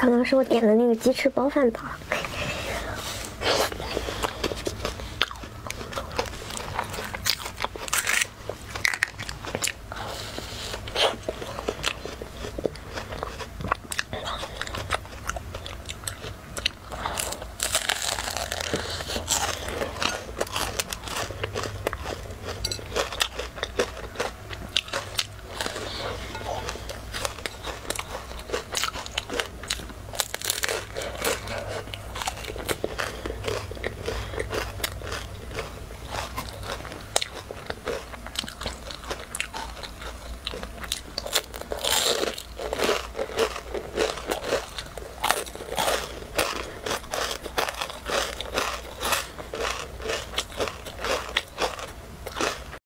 可能是我点的那个鸡翅包饭吧。